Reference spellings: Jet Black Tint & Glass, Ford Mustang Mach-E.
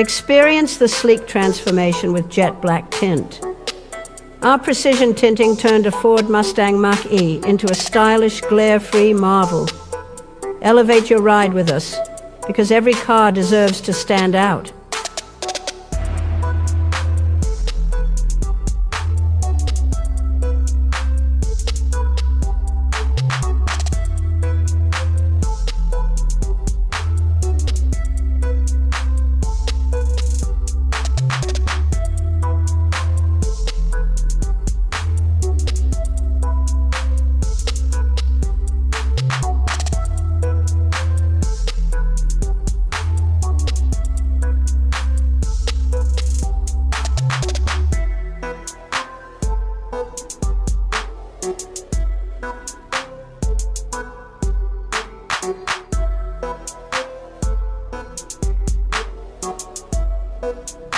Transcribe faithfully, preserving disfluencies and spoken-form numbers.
Experience the sleek transformation with jet black tint. Our precision tinting turned a Ford Mustang Mach-E into a stylish, glare-free marvel. Elevate your ride with us, because every car deserves to stand out. Thank you.